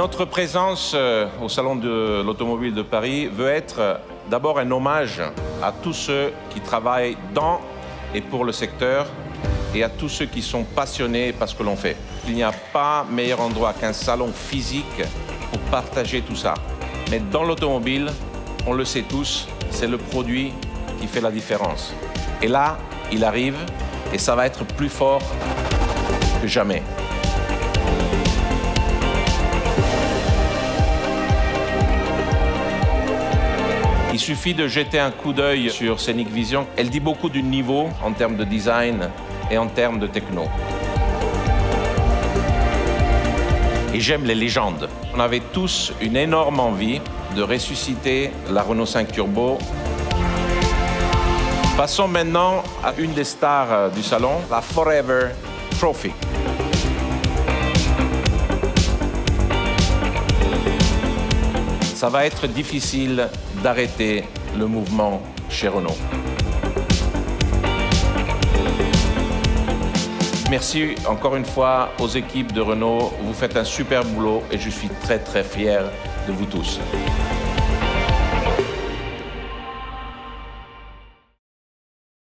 Notre présence au Salon de l'Automobile de Paris veut être d'abord un hommage à tous ceux qui travaillent dans et pour le secteur et à tous ceux qui sont passionnés par ce que l'on fait. Il n'y a pas meilleur endroit qu'un salon physique pour partager tout ça. Mais dans l'automobile, on le sait tous, c'est le produit qui fait la différence. Et là, il arrive et ça va être plus fort que jamais. Il suffit de jeter un coup d'œil sur Scénic Vision. Elle dit beaucoup du niveau en termes de design et en termes de techno. Et j'aime les légendes. On avait tous une énorme envie de ressusciter la Renault 5 Turbo. Passons maintenant à une des stars du salon, la Forever Trophy. Ça va être difficile d'arrêter le mouvement chez Renault. Merci encore une fois aux équipes de Renault. Vous faites un super boulot et je suis très fier de vous tous.